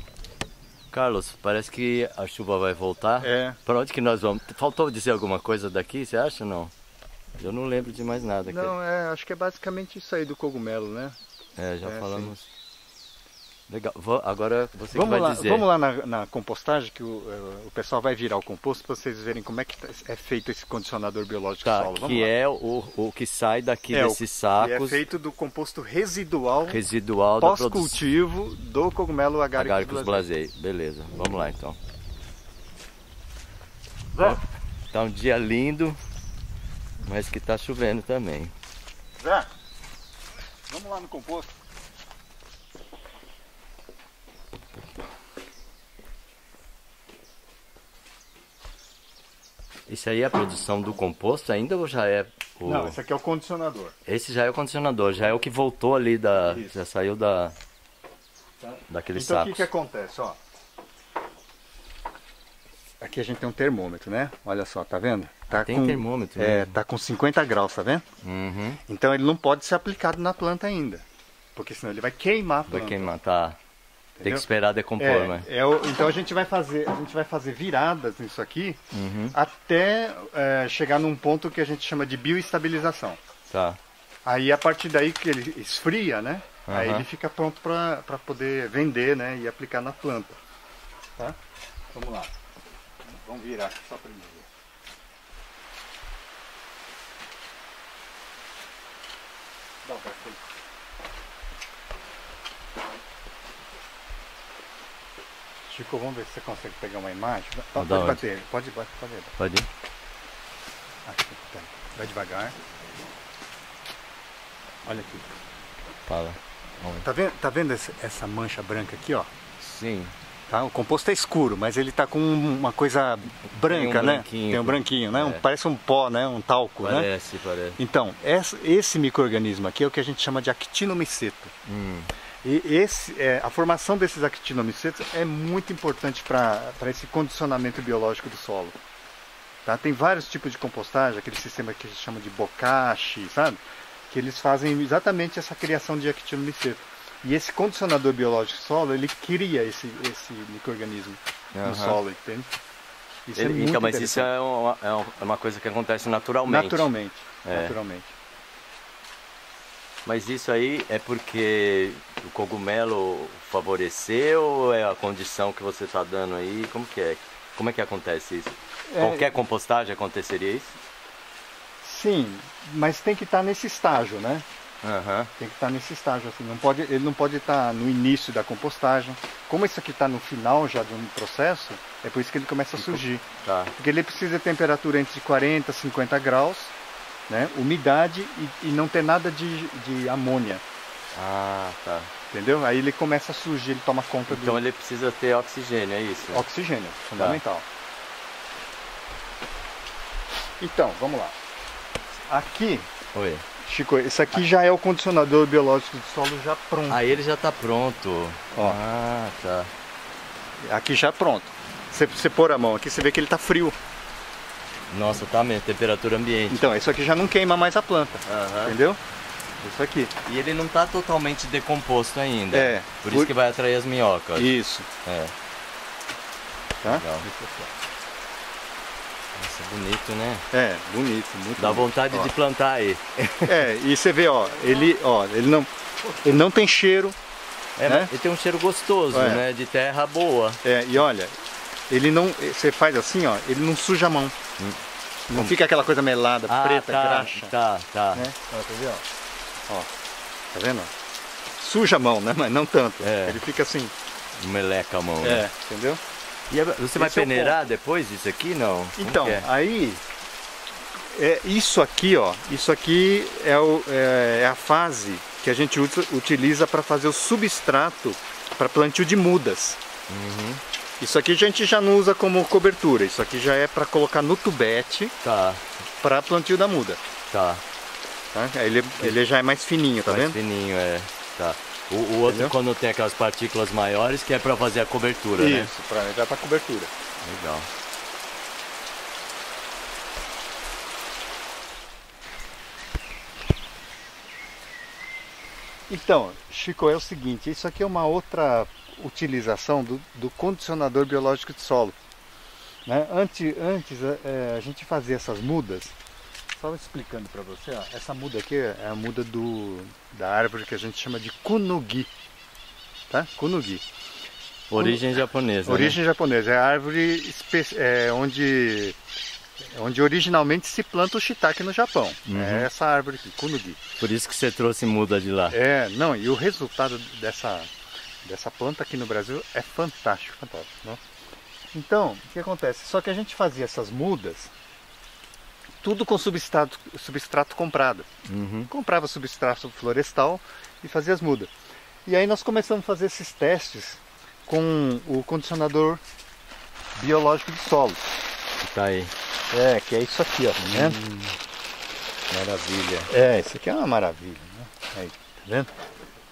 Carlos, parece que a chuva vai voltar. Para onde que nós vamos? Faltou dizer alguma coisa daqui, você acha ou não? Eu não lembro de mais nada. Não, acho que é basicamente isso aí do cogumelo, né? Já falamos. Sim. Legal. Agora você que vai dizer. Vamos lá na compostagem, que o pessoal vai virar o composto para vocês verem como é que é feito esse condicionador biológico solo. Vamos lá. É o que sai daqui desses sacos. É feito do composto residual pós-cultivo do cogumelo Agaricus blazei. Beleza, vamos lá então. Zé. Tá um dia lindo, mas que tá chovendo também. Zé, vamos lá no composto. Isso aí é a produção do composto ainda ou já é o... Não, esse aqui é o condicionador. Esse já é o condicionador, já é o que voltou ali da... Isso. Já saiu daquele saco. Então o que que acontece, ó. Aqui a gente tem um termômetro, né? Olha só, tá vendo? Tem termômetro. Tá com 50 graus, tá vendo? Uhum. Então ele não pode ser aplicado na planta ainda, porque senão ele vai queimar a planta. Vai queimar, tá... Entendeu? Tem que esperar decompor, né? Então a gente vai fazer viradas nisso aqui até chegar num ponto que a gente chama de bioestabilização. Tá. Aí a partir daí que ele esfria, né? Aí ele fica pronto para poder vender, né? E aplicar na planta. Tá? Vamos lá. Vamos virar aqui só primeiro. Dá um pouquinho. Chico, vamos ver se você consegue pegar uma imagem. Pode bater, pode bater. Pode ir. Aqui, tá. Vai devagar. Olha aqui. Fala. Tá vendo essa mancha branca aqui, ó? Sim. Tá? O composto é escuro, mas ele tá com uma coisa branca, né? Tem um branquinho, né? Parece um pó, né? Um talco, né? Parece. Então, esse micro-organismo aqui é o que a gente chama de actinomiceto. E a formação desses actinomicetos é muito importante para esse condicionamento biológico do solo. Tá? Tem vários tipos de compostagem, aquele sistema que a gente chama de bokashi, sabe? Que eles fazem exatamente essa criação de actinomiceto. E esse condicionador biológico do solo, ele cria esse micro-organismo no solo, entende? Isso é muito interessante. Mas isso é uma coisa que acontece naturalmente. Naturalmente. Mas isso aí é porque o cogumelo favoreceu ou é a condição que você está dando aí? Como que é? Como é que acontece isso? Qualquer compostagem aconteceria isso? Sim, mas tem que estar nesse estágio, né? Tem que estar nesse estágio, assim, ele não pode estar no início da compostagem. Como isso aqui está no final já de um processo, é por isso que ele começa a surgir. Tá. Porque ele precisa de temperatura entre 40 e 50 graus. Né? Umidade e não ter nada de amônia. Ah, tá. Entendeu? Aí ele começa a surgir, ele toma conta do... Então ele precisa ter oxigênio, é isso? Né? Oxigênio, fundamental. Tá. Então, vamos lá. Aqui, oi, Chico, esse aqui já é o condicionador biológico do solo já pronto. Aí ele já está pronto. Ó. Ah, tá. Aqui já pronto. Você pôr a mão aqui, você vê que ele está frio. Nossa, tá mesmo, temperatura ambiente. Então, isso aqui já não queima mais a planta, entendeu? Isso aqui. E ele não tá totalmente decomposto ainda. Por isso que vai atrair as minhocas. Isso. Tá? Legal. Nossa, bonito, né? Bonito, muito. Dá vontade de plantar aí. E você vê, ele não tem cheiro. Né? Ele tem um cheiro gostoso, né? De terra boa. E olha, ele não... Você faz assim, ó, ele não suja a mão. Não fica aquela coisa melada, preta, graxa. Tá. Né? Ó, tá vendo? Suja a mão, né? Mas não tanto. Ele fica assim. Meleca a mão. Né? Entendeu? E você vai peneirar depois disso aqui, não? Então, aí... isso aqui, ó. Isso aqui é a fase que a gente utiliza para fazer o substrato para plantio de mudas. Isso aqui a gente já não usa como cobertura, isso aqui já é para colocar no tubete, tá, para plantio da muda. Tá. Tá? Ele já é mais fininho, tá mais vendo? Mais fininho, é. Tá. O outro, entendeu? Quando tem aquelas partículas maiores, que é para fazer a cobertura, isso, né? Isso, para entrar para cobertura. Legal. Então, Chico, é o seguinte, isso aqui é uma outra utilização do condicionador biológico de solo. Né? Antes, a gente fazia essas mudas, só explicando para você, ó, essa muda aqui é a muda da árvore que a gente chama de Kunugi. Tá? Kunugi. Origem japonesa. Origem, né? Japonesa, é a árvore onde originalmente se planta o shiitake no Japão. Uhum. É essa árvore aqui, Kunugi. Por isso que você trouxe muda de lá. É, não, e o resultado dessa planta aqui no Brasil é fantástico, fantástico, né? Então, o que acontece? Só que a gente fazia essas mudas, tudo com substrato comprado. Uhum. Comprava substrato florestal e fazia as mudas. E aí nós começamos a fazer esses testes com o condicionador biológico de solo. Tá aí. É, que é isso aqui, ó, tá vendo? Maravilha. É, isso aqui é uma maravilha, né? Aí, tá vendo?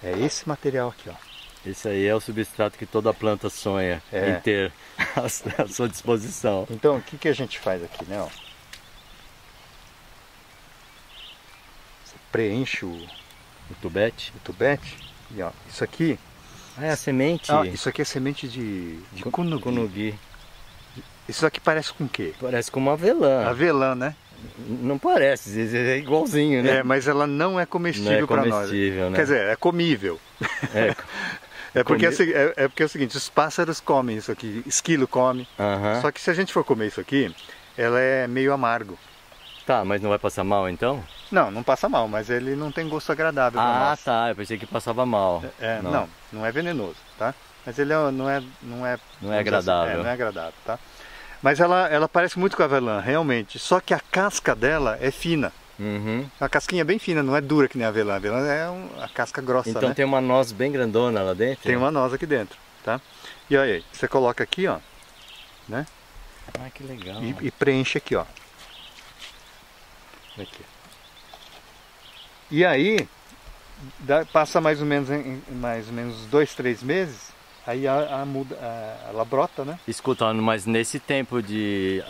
É esse material aqui, ó. Esse aí é o substrato que toda planta sonha em ter à sua disposição. Então, o que a gente faz aqui, né, ó? Você preenche o tubete. O tubete. E, ó, isso aqui... Ah, é a semente? Ah, isso aqui é semente de Kunugi. Isso aqui parece com o quê? Parece com uma avelã. Avelã, né? Não parece, é igualzinho, né? É, mas ela não é comestível para nós. Né? Quer dizer, é comível. É. Porque é o seguinte, os pássaros comem isso aqui, esquilo come. Só que se a gente for comer isso aqui, ela é meio amargo. Tá, mas não vai passar mal então? Não, não passa mal, mas ele não tem gosto agradável. Ah, tá, eu pensei que passava mal. É, não é venenoso, tá? Mas ele não é agradável. É, não é agradável, tá? Mas ela parece muito com a avelã, realmente. Só que a casca dela é fina. Uhum. A casquinha é bem fina, não é dura que nem a avelã. A avelã é a casca grossa, então, né? Então tem uma noz bem grandona lá dentro? Tem uma noz aqui dentro, tá? E olha aí, você coloca aqui, ó. Né? Ah, que legal. E preenche aqui, ó. Aqui. E aí, passa mais ou menos 2, 3 meses... Aí ela brota, né? Escuta, mas nesse tempo de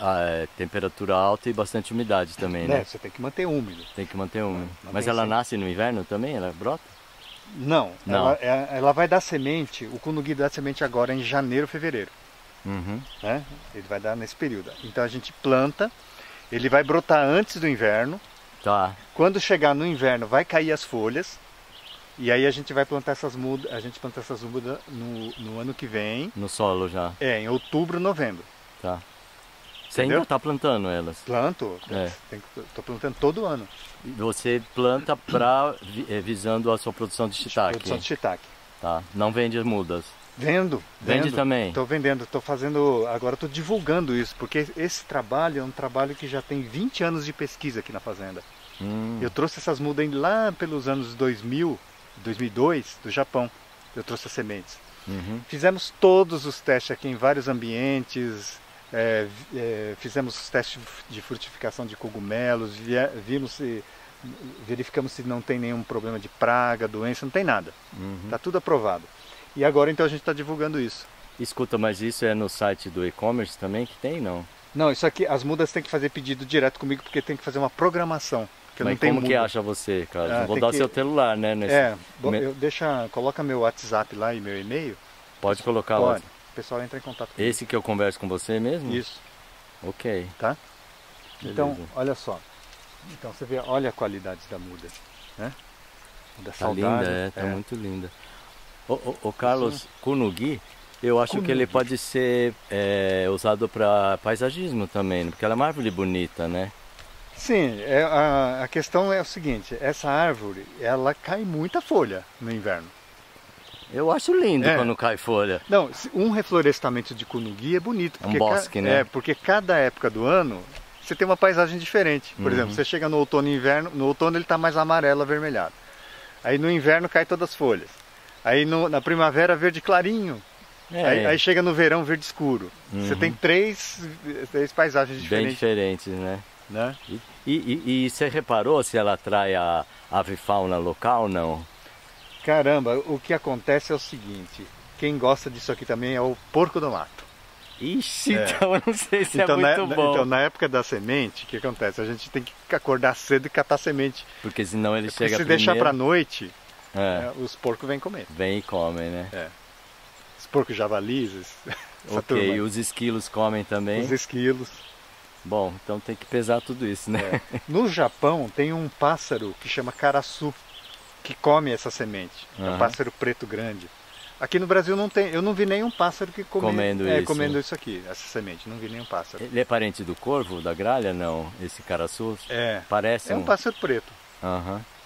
temperatura alta e bastante umidade também, né? Você tem que manter úmido. Tem que manter úmido. Mas ela nasce no inverno também? Ela brota? Não. Ela vai dar semente, o Kunugi dá semente agora em janeiro, fevereiro. Uhum. Né? Ele vai dar nesse período. Então a gente planta, ele vai brotar antes do inverno. Tá. Quando chegar no inverno vai cair as folhas. E aí a gente vai plantar essas mudas, no ano que vem. No solo já. É, em outubro, novembro. Tá. Você ainda tá plantando elas? Planto. É. Tô plantando todo ano. Você planta visando a sua produção de shiitake? Produção de shiitake. Tá. Não vende as mudas? Vendo. Vende também? Tô vendendo, agora tô divulgando isso, porque esse trabalho é um trabalho que já tem 20 anos de pesquisa aqui na fazenda. Eu trouxe essas mudas lá pelos anos 2000. 2002, do Japão, eu trouxe as sementes. Uhum. Fizemos todos os testes aqui em vários ambientes, fizemos os testes de frutificação de cogumelos, verificamos se não tem nenhum problema de praga, doença, não tem nada. Está tudo aprovado. E agora então a gente está divulgando isso. Escuta, mas isso é no site do e-commerce também que tem, não? Não, isso aqui, as mudas tem que fazer pedido direto comigo porque tem que fazer uma programação. Mas como que acha você, cara? Vou dar o seu celular, né? É, coloca meu WhatsApp lá e meu e-mail. Pode colocar lá. O pessoal entra em contato comigo. Esse que eu converso com você mesmo? Isso. Ok. Tá? Então, olha só. Então, você vê, olha a qualidade da muda. Né? Tá linda, tá muito linda. O Carlos, Kunugi, eu acho que ele pode ser usado para paisagismo também, porque ela é uma árvore bonita, né? Sim, a questão é o seguinte, essa árvore, ela cai muita folha no inverno. Eu acho lindo quando cai folha. Não, um reflorestamento de Kunugi é bonito. Porque um bosque, né? É, porque cada época do ano, você tem uma paisagem diferente. Por exemplo, você chega no outono e inverno, no outono ele está mais amarelo, avermelhado. Aí no inverno cai todas as folhas. Aí na primavera verde clarinho. É. Aí chega no verão verde escuro. Uhum. Você tem três paisagens diferentes. Bem diferentes, né? E você reparou se ela atrai a avifauna local ou não? Caramba, o que acontece é o seguinte. Quem gosta disso aqui também é o porco do mato. Ixi, então eu não sei se então, é muito bom. Então, na época da semente, o que acontece? A gente tem que acordar cedo e catar semente. Porque senão ele chega primeiro. Se deixar pra noite, os porcos vêm comer. Vêm e comem, né? É. Os porcos javalis, essa turma. E os esquilos comem também? Os esquilos. Bom, então tem que pesar tudo isso, né? É. No Japão tem um pássaro que chama Karasu, que come essa semente. É um pássaro preto grande. Aqui no Brasil não tem, eu não vi nenhum pássaro que comendo isso aqui, essa semente, não vi nenhum pássaro. Ele é parente do corvo, da gralha, não? Esse caraçu? É. Parece um pássaro preto.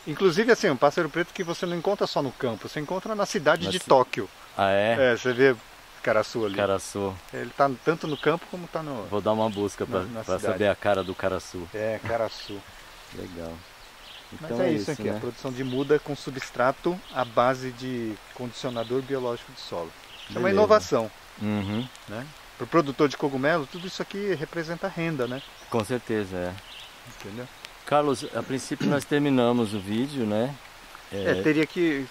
Inclusive assim, um pássaro preto que você não encontra só no campo, você encontra na cidade de Tóquio. Ah, é? É, você vê caraçu ali. Caraçu. Ele tá tanto no campo como tá no... Vou dar uma busca para saber a cara do caraçu. É, caraçu. Legal. Então, mas é isso aqui, né? A produção de muda com substrato à base de condicionador biológico de solo. Isso é uma inovação. Uhum. Né? Para o produtor de cogumelo, tudo isso aqui representa renda, né? Com certeza, é. Entendeu? Carlos, a princípio nós terminamos o vídeo, né? Teria que...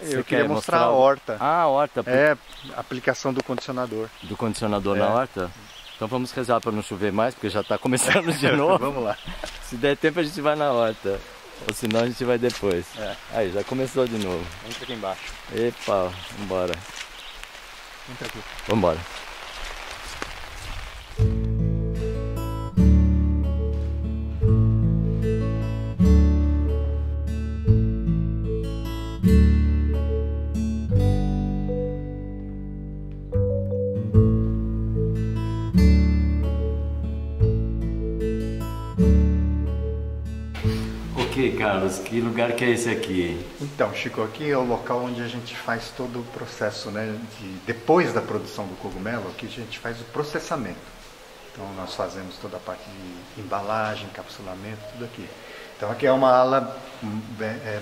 Eu queria mostrar a horta. Ah, a horta. É, a aplicação do condicionador. Do condicionador na horta? Então vamos rezar para não chover mais, porque já está começando de novo. Vamos lá. Se der tempo a gente vai na horta. Ou senão a gente vai depois. É. Aí, já começou de novo. Entra aqui embaixo. Epa, vambora. Entra aqui. Vambora. Carlos, que lugar que é esse aqui? Então, Chico, aqui é o local onde a gente faz todo o processo, né? Depois da produção do cogumelo, aqui a gente faz o processamento. Então, nós fazemos toda a parte de embalagem, encapsulamento, tudo aqui. Então, aqui é uma ala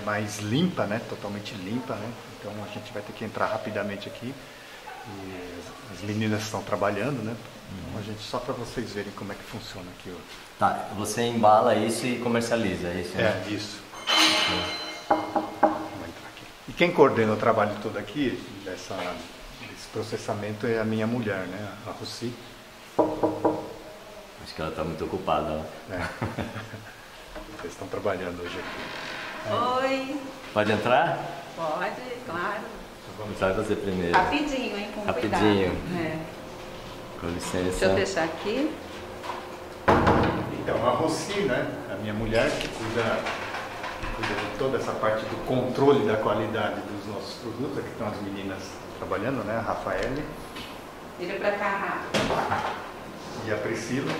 mais limpa, né? Totalmente limpa, né? Então, a gente vai ter que entrar rapidamente aqui. E as meninas estão trabalhando, né? Então, gente, só para vocês verem como é que funciona aqui. Tá, você embala isso e comercializa, é isso? Né? É, isso. Vai entrar aqui. E quem coordena o trabalho todo aqui, desse processamento, é a minha mulher, né? A Rossi. Acho que ela está muito ocupada. Né? É. Vocês estão trabalhando hoje aqui. Oi! Pode entrar? Pode, claro. Vamos lá fazer primeiro. Rapidinho, hein? Com rapidinho. Cuidado. É. Com licença. Deixa eu fechar aqui. Então, a Rossi, né, a minha mulher, que cuida de toda essa parte do controle da qualidade dos nossos produtos. Aqui estão as meninas trabalhando, né, a Rafaele. Vira pra cá, Rafa. E a Priscila.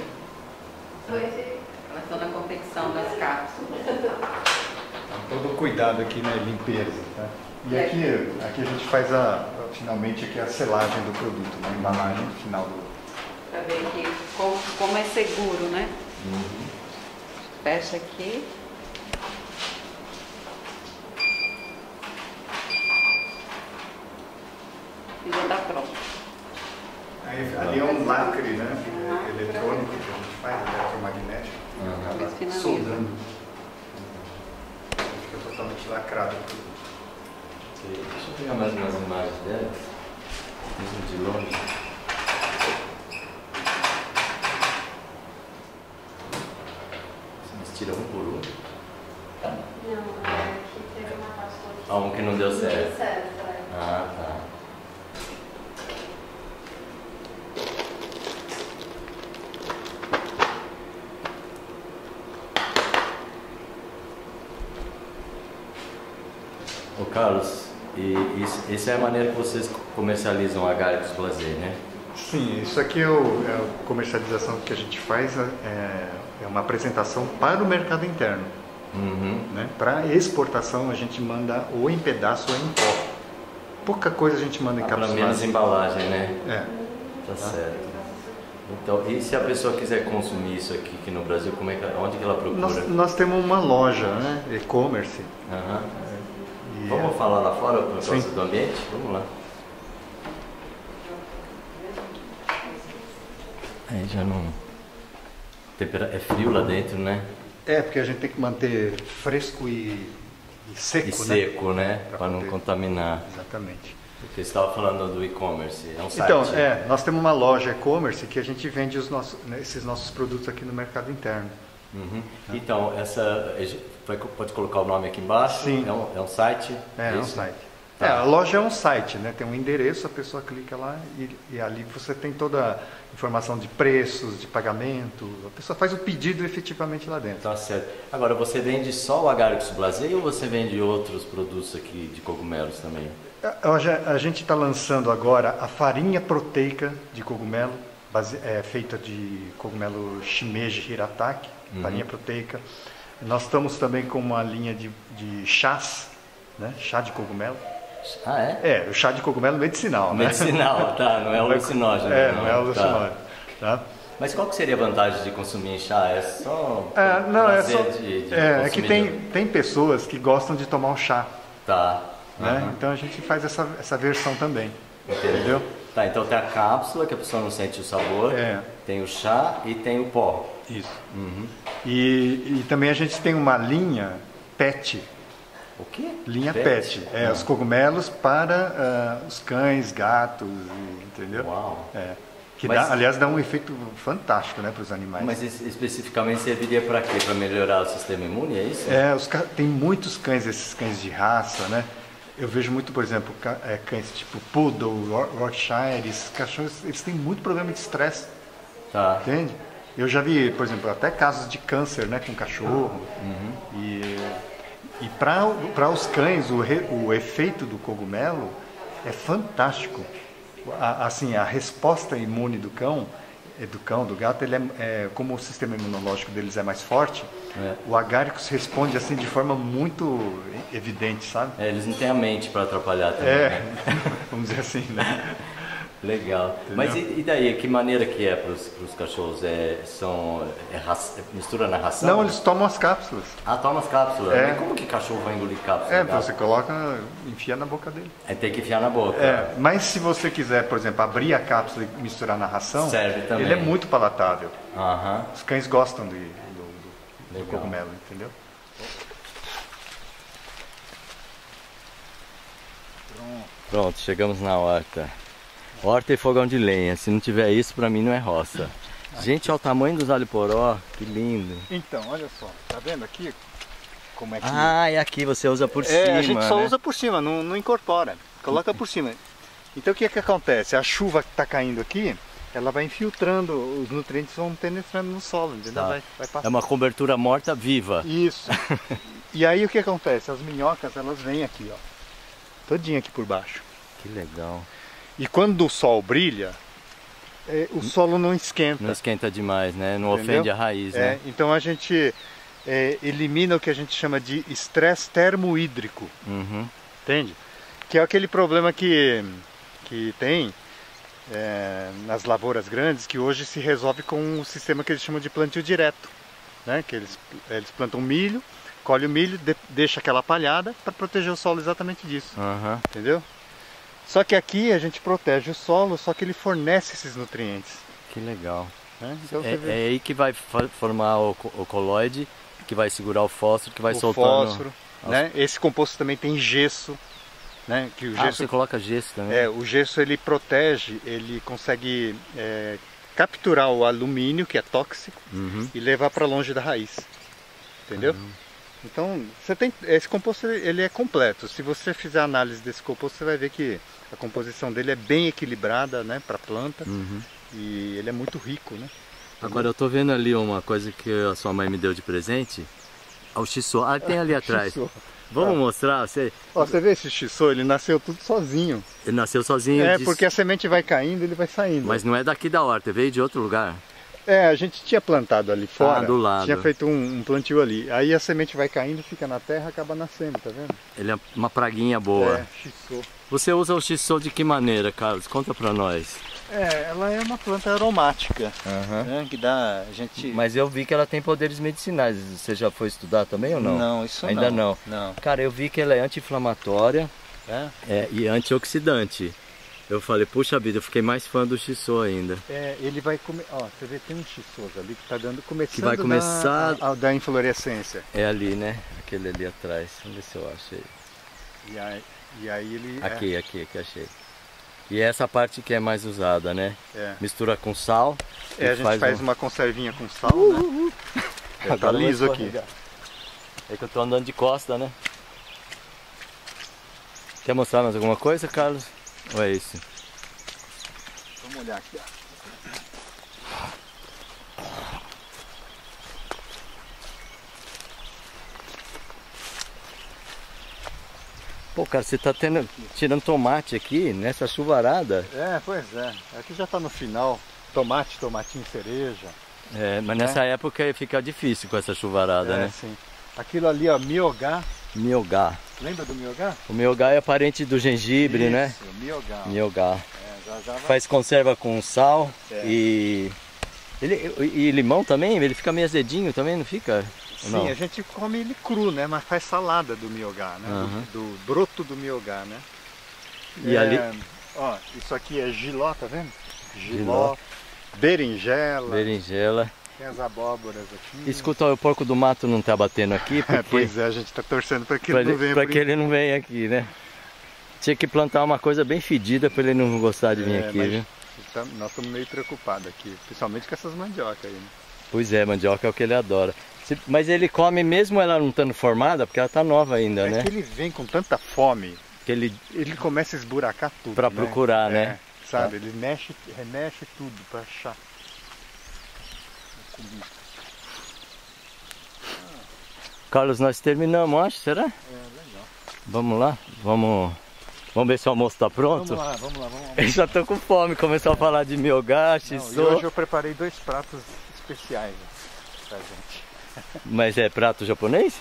Oi, gente. Elas estão na confecção das cápsulas. Então, todo o cuidado aqui, né, limpeza, tá? E aqui a gente faz finalmente aqui a selagem do produto, né? A embalagem final do... Pra ver aqui como é seguro, né? Uhum. Fecha aqui. E já tá pronto. Aí, ali é um lacre, né? Eletrônico que a gente faz, eletromagnético. Acaba soldando. Fica totalmente lacrado tudo. Deixa eu pegar mais umas imagens delas, mesmo de longe. Vocês tiram um por um? Não, aqui teve uma pastora. Ah, um que não deu certo? Ah, tá. Ô Carlos, e essa é a maneira que vocês comercializam a Agaricus blazei, né? Sim, isso aqui é a comercialização que a gente faz, é uma apresentação para o mercado interno. Uhum. Né? Para exportação a gente manda ou em pedaço ou em pó. Pouca coisa a gente manda em capsulado. Pelo menos embalagem, né? É. Tá certo. Então, e se a pessoa quiser consumir isso aqui no Brasil, como é que, onde que ela procura? Nós temos uma loja, né? E-commerce. Uhum. Vamos falar lá fora por causa do ambiente? Vamos lá. Aí já não... É frio lá dentro, né? É, porque a gente tem que manter fresco e seco, né? Para não contaminar. Exatamente. Porque você estava falando do e-commerce, é um site. Então, nós temos uma loja e-commerce que a gente vende os nossos, esses nossos produtos aqui no mercado interno. Uhum. Então, essa... Pode colocar o nome aqui embaixo? Sim. É um site? É um site. Tá. É, a loja é um site, né? Tem um endereço, a pessoa clica lá e ali você tem toda a informação de preços, de pagamento. A pessoa faz o pedido efetivamente lá dentro. Tá certo. Agora, você vende só o Agaricus blazei ou você vende outros produtos aqui de cogumelos também? A gente está lançando agora a farinha proteica de cogumelo, feita de cogumelo Shimeji Hiratake, farinha proteica. Nós estamos também com uma linha de chás, né? Chá de cogumelo. Ah, é? É, o chá de cogumelo medicinal, né? Medicinal, tá, não é alucinógeno. É, não é alucinógeno. Tá. Tá. Mas qual que seria a vantagem de consumir chá? É só é que tem pessoas que gostam de tomar o chá. Tá. Né? Uhum. Então a gente faz essa versão também. Entendeu? Tá, então tem a cápsula que a pessoa não sente o sabor, tem o chá e tem o pó. Isso. Uhum. E também a gente tem uma linha PET. O quê? Linha PET. Os cogumelos para os cães, gatos, entendeu? Uau! É. Que aliás, dá um efeito fantástico, né, para os animais. Mas especificamente serviria para quê? Para melhorar o sistema imune, é isso? É, tem muitos cães, esses cães de raça, né? Eu vejo muito, por exemplo, cães tipo Poodle, Yorkshire, esses cachorros, eles têm muito problema de estresse. Tá. Entende? Eu já vi, por exemplo, até casos de câncer, né, com cachorro. Uhum. E para os cães, o efeito do cogumelo é fantástico. A resposta imune do cão, do gato, como o sistema imunológico deles é mais forte, o Agaricus responde assim de forma muito evidente, sabe? É, eles não têm a mente para atrapalhar também. É, né? Vamos dizer assim, né? Legal. Entendeu? Mas e daí? Que maneira que é para os cachorros? Mistura na ração? Não, eles tomam as cápsulas. Ah, tomam as cápsulas. É. Mas como que cachorro vai engolir cápsula? É, você coloca, enfia na boca dele. É, tem que enfiar na boca. É, mas se você quiser, por exemplo, abrir a cápsula e misturar na ração, serve também. Ele é muito palatável. Uhum. Os cães gostam do cogumelo, entendeu? Pronto, chegamos na horta. Horta e fogão de lenha, se não tiver isso, pra mim não é roça. Gente, olha o tamanho dos alho-poró, que lindo. Então, olha só, tá vendo aqui como é que... Ah, e aqui você usa por cima, a gente só usa por cima, não incorpora, coloca por cima. Então o que é que acontece? A chuva que tá caindo aqui, ela vai infiltrando, os nutrientes vão penetrando no solo, entendeu? Tá. Vai passando. É uma cobertura morta viva. Isso. E aí o que acontece? As minhocas, elas vêm aqui, ó, todinha aqui por baixo. Que legal. E quando o sol brilha, o solo não esquenta. Não esquenta demais, né? Não ofende a raiz, né? Então a gente elimina o que a gente chama de estresse termohídrico. Uhum. Entende? Que é aquele problema que tem nas lavouras grandes, que hoje se resolve com um sistema que eles chamam de plantio direto. Né? Que eles plantam milho, colhem o milho, deixa aquela palhada para proteger o solo exatamente disso. Uhum. Entendeu? Só que aqui a gente protege o solo, só que ele fornece esses nutrientes. Que legal. Então é aí que vai formar o coloide, que vai segurar o fósforo, que vai soltando... O fósforo, né? Esse composto também tem gesso, né? Que o gesso... Ah, você coloca gesso também. É, o gesso ele protege, ele consegue capturar o alumínio, que é tóxico, e levar para longe da raiz. Entendeu? Uhum. Então, esse composto ele é completo. Se você fizer a análise desse composto, você vai ver que a composição dele é bem equilibrada, né, para a planta. Uhum. E ele é muito rico, né? Agora eu estou vendo ali uma coisa que a sua mãe me deu de presente. O Chissô. Ah, tem ali atrás. Chissô. Vamos mostrar? Você... Ó, você vê esse Chissô? Ele nasceu tudo sozinho. Ele nasceu sozinho. É, porque a semente vai caindo e ele vai saindo. Mas não é daqui da horta, veio de outro lugar. É, a gente tinha plantado ali fora, do lado. Tinha feito um plantio ali, aí a semente vai caindo, fica na terra, acaba nascendo, tá vendo? Ele é uma praguinha boa. É, Chissô. Você usa o Chissô de que maneira, Carlos? Conta pra nós. É, ela é uma planta aromática, né, que dá a gente... Mas eu vi que ela tem poderes medicinais, você já foi estudar também ou não? Não, isso ainda não. Cara, eu vi que ela é anti-inflamatória e antioxidante. Eu falei, puxa vida, eu fiquei mais fã do Chissô ainda. É, ele vai comer, ó, você vê, tem um Chissô ali que tá dando, começando que vai começar a dar inflorescência. É ali, né? Aquele ali atrás, vamos ver se eu achei. E aí ele... Aqui, é... aqui, achei. E essa parte que é mais usada, né? É. Mistura com sal. É, a gente faz uma conservinha com sal, né? É, tá liso aqui. É que eu tô andando de costa, né? Quer mostrar mais alguma coisa, Carlos? Ou é isso? Vamos olhar aqui, ó. Pô, cara, você tá tirando tomate aqui nessa chuvarada. É, pois é. Aqui já tá no final. Tomate, tomatinho, cereja. É, mas nessa época fica difícil com essa chuvarada, né? É, sim. Aquilo ali, ó, Miogá. Miogá. Lembra do Miogá? O Miogá é parente do gengibre, isso, né? Isso, Miogá. Miogá. É, já vai... Faz conserva com sal e limão também? Ele fica meio azedinho também, não fica? Sim, não? A gente come ele cru, né? Mas faz salada do Miogá, né? Uhum. Do broto do Miogá, né? E ali... Ó, isso aqui é giló, tá vendo? Giló. Berinjela. Berinjela. Tem as abóboras aqui. Escuta, ó, o porco do mato não tá batendo aqui, porque... Pois é, a gente tá torcendo para que ele não venha. Para que ele não venha aqui, né? Tinha que plantar uma coisa bem fedida para ele não gostar de vir aqui, viu? Nós estamos meio preocupados aqui, principalmente com essas mandiocas aí, né? Pois é, mandioca é o que ele adora. Mas ele come mesmo ela não estando formada, porque ela tá nova ainda, né? É que ele vem com tanta fome, que ele começa a esburacar tudo, para procurar, né? Sabe, ele mexe, remexe tudo para achar. Carlos, nós terminamos, acho, será? É, legal. Vamos lá? Vamos ver se o almoço está pronto? Vamos lá. Eu já estou com fome, começou a falar de Miogá, Chissô. Hoje eu preparei 2 pratos especiais pra gente. Mas é prato japonês?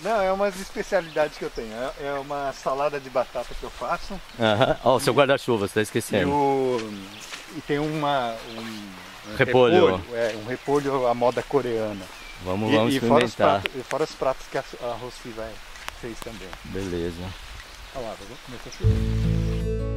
Não, é umas especialidades que eu tenho. É uma salada de batata que eu faço. Aham, ó, o seu guarda-chuva, você tá esquecendo. E tem um repolho. Um repolho à moda coreana. Vamos experimentar. Fora os pratos que a Rossi fez também. Beleza. Olha lá, vou começar a